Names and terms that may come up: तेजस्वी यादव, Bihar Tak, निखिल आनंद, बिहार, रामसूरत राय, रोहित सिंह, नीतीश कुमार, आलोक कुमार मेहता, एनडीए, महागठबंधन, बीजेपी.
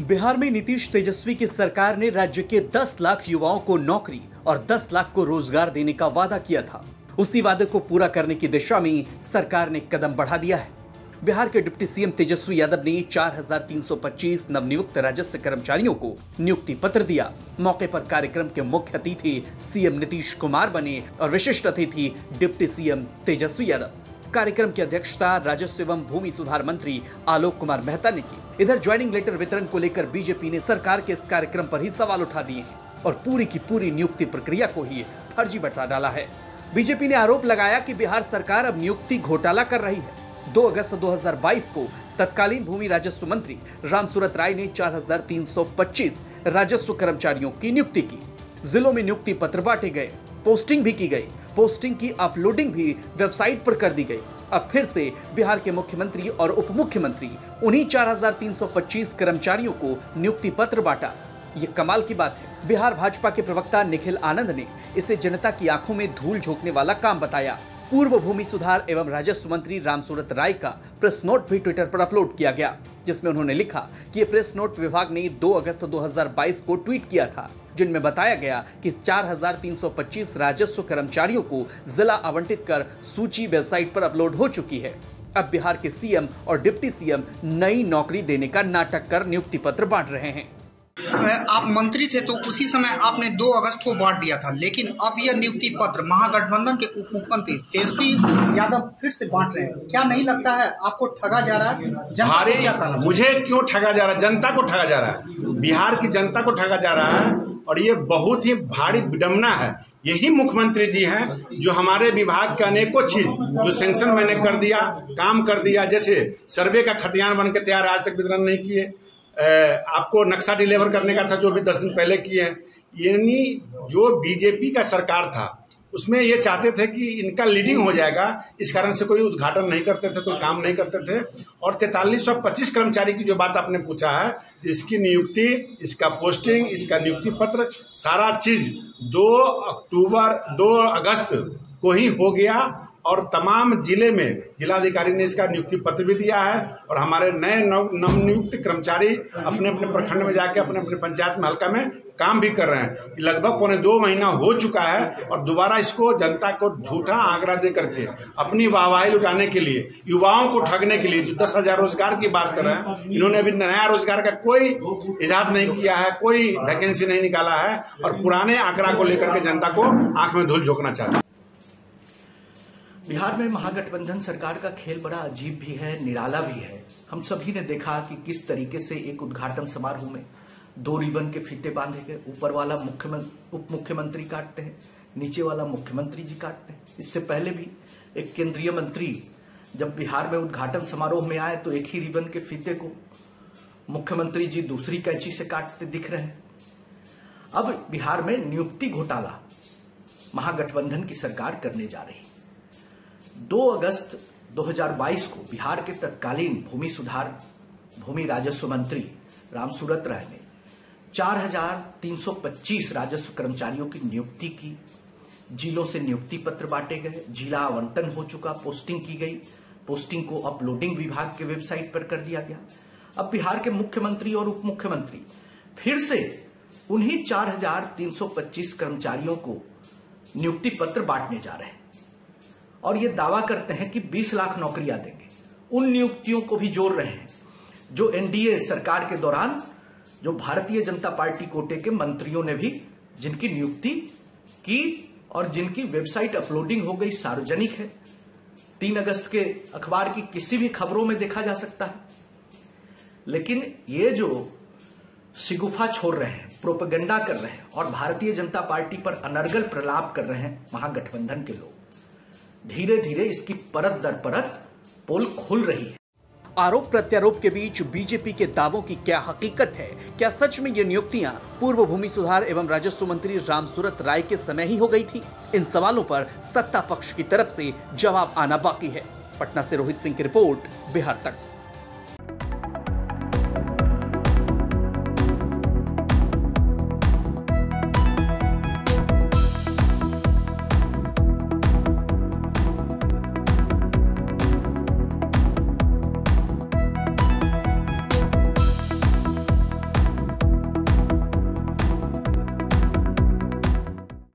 बिहार में नीतीश तेजस्वी की सरकार ने राज्य के 10 लाख युवाओं को नौकरी और 10 लाख को रोजगार देने का वादा किया था। उसी वादे को पूरा करने की दिशा में सरकार ने कदम बढ़ा दिया है। बिहार के डिप्टी सीएम तेजस्वी यादव ने 4325 नवनियुक्त राजस्व कर्मचारियों को नियुक्ति पत्र दिया। मौके पर कार्यक्रम के मुख्य अतिथि सीएम नीतीश कुमार बने और विशिष्ट अतिथि डिप्टी सीएम तेजस्वी यादव। कार्यक्रम की अध्यक्षता राजस्व एवं भूमि सुधार मंत्री आलोक कुमार मेहता ने की। इधर ज्वाइनिंग लेटर वितरण को लेकर बीजेपी ने सरकार के इस कार्यक्रम पर ही सवाल उठा दिए हैं और पूरी की पूरी नियुक्ति प्रक्रिया को ही फर्जी बता डाला है। बीजेपी ने आरोप लगाया कि बिहार सरकार अब नियुक्ति घोटाला कर रही है। 2 अगस्त 2022 को तत्कालीन भूमि राजस्व मंत्री रामसूरत राय ने 4325 राजस्व कर्मचारियों की नियुक्ति की। जिलों में नियुक्ति पत्र बांटे गए, पोस्टिंग भी की गई, पोस्टिंग की अपलोडिंग भी वेबसाइट पर कर दी गई। अब फिर से बिहार के मुख्यमंत्री और उप मुख्यमंत्री उन्हीं 4325 कर्मचारियों को नियुक्ति पत्र बांटा। ये कमाल की बात है। बिहार भाजपा के प्रवक्ता निखिल आनंद ने इसे जनता की आंखों में धूल झोंकने वाला काम बताया। पूर्व भूमि सुधार एवं राजस्व मंत्री रामसूरत राय का प्रेस नोट भी ट्विटर पर अपलोड किया गया, जिसमें उन्होंने लिखा कि ये प्रेस नोट विभाग ने 2 अगस्त 2022 को ट्वीट किया था, जिनमें बताया गया कि 4325 राजस्व कर्मचारियों को जिला आवंटित कर सूची वेबसाइट पर अपलोड हो चुकी है। अब बिहार के सीएम और डिप्टी सीएम नई नौकरी देने का नाटक कर नियुक्ति पत्र बांट रहे हैं। आप मंत्री थे तो उसी समय आपने 2 अगस्त को बांट दिया था, लेकिन अब यह नियुक्ति पत्र महागठबंधन के उप मुख्यमंत्री तेजस्वी यादव फिर से बांट रहे हैं। क्या नहीं लगता है आपको ठगा जा रहा है? जनता मुझे क्यों ठगा जा रहा है? जनता को ठगा जा रहा है, बिहार की जनता को ठगा जा रहा है और ये बहुत ही भारी विडम्बना है। यही मुख्यमंत्री जी हैं जो हमारे विभाग के अनेकों चीज जो सेंक्शन मैंने कर दिया, काम कर दिया, जैसे सर्वे का खतियान बन के तैयार आज तक वितरण नहीं किए, आपको नक्शा डिलीवर करने का था जो भी 10 दिन पहले किए हैं। यानी जो बीजेपी का सरकार था उसमें ये चाहते थे कि इनका लीडिंग हो जाएगा, इस कारण से कोई उद्घाटन नहीं करते थे, कोई काम नहीं करते थे। और 4325 कर्मचारी की जो बात आपने पूछा है, इसकी नियुक्ति, इसका पोस्टिंग, इसका नियुक्ति पत्र, सारा चीज 2 अगस्त को ही हो गया और तमाम जिले में जिलाधिकारी ने इसका नियुक्ति पत्र भी दिया है और हमारे नए नवनियुक्त कर्मचारी अपने अपने प्रखंड में जाके अपने अपने पंचायत में हल्का में काम भी कर रहे हैं। लगभग 2 महीना हो चुका है और दोबारा इसको जनता को झूठा आंकड़ा दे करके अपनी वाहवाही लुटाने के लिए, युवाओं को ठगने के लिए, जो 10,000 रोजगार की बात कर रहे हैं, इन्होंने अभी नया रोजगार का कोई इजाद नहीं किया है, कोई वैकेंसी नहीं निकाला है और पुराने आंकड़ा को लेकर के जनता को आंख में धूल झोंकना चाहते हैं। बिहार में महागठबंधन सरकार का खेल बड़ा अजीब भी है, निराला भी है। हम सभी ने देखा कि किस तरीके से एक उद्घाटन समारोह में 2 रिबन के फीते बांधे गए। ऊपर वाला उप मुख्यमंत्री काटते हैं, नीचे वाला मुख्यमंत्री जी काटते हैं। इससे पहले भी एक केंद्रीय मंत्री जब बिहार में उद्घाटन समारोह में आए तो एक ही रिबन के फीते को मुख्यमंत्री जी दूसरी कैंची से काटते दिख रहे हैं। अब बिहार में नियुक्ति घोटाला महागठबंधन की सरकार करने जा रही है। 2 अगस्त 2022 को बिहार के तत्कालीन भूमि राजस्व मंत्री रामसूरत राय ने 4325 राजस्व कर्मचारियों की नियुक्ति की। जिलों से नियुक्ति पत्र बांटे गए, जिला आवंटन हो चुका, पोस्टिंग की गई, पोस्टिंग को अपलोडिंग विभाग के वेबसाइट पर कर दिया गया। अब बिहार के मुख्यमंत्री और उप मुख्यमंत्री फिर से उन्हीं 4325 कर्मचारियों को नियुक्ति पत्र बांटने जा रहे हैं और ये दावा करते हैं कि 20 लाख नौकरियां देंगे। उन नियुक्तियों को भी जोड़ रहे हैं जो एनडीए सरकार के दौरान जो भारतीय जनता पार्टी कोटे के मंत्रियों ने भी जिनकी नियुक्ति की और जिनकी वेबसाइट अपलोडिंग हो गई, सार्वजनिक है। 3 अगस्त के अखबार की किसी भी खबरों में देखा जा सकता है। लेकिन ये जो शिगुफा छोड़ रहे हैं, प्रोपेगेंडा कर रहे हैं और भारतीय जनता पार्टी पर अनर्गल प्रलाप कर रहे हैं महागठबंधन के लोग, धीरे धीरे इसकी परत दर परत पोल खुल रही है। आरोप प्रत्यारोप के बीच बीजेपी के दावों की क्या हकीकत है? क्या सच में ये नियुक्तियां पूर्व भूमि सुधार एवं राजस्व मंत्री रामसूरत राय के समय ही हो गई थी? इन सवालों पर सत्ता पक्ष की तरफ से जवाब आना बाकी है। पटना से रोहित सिंह की रिपोर्ट, बिहार तक।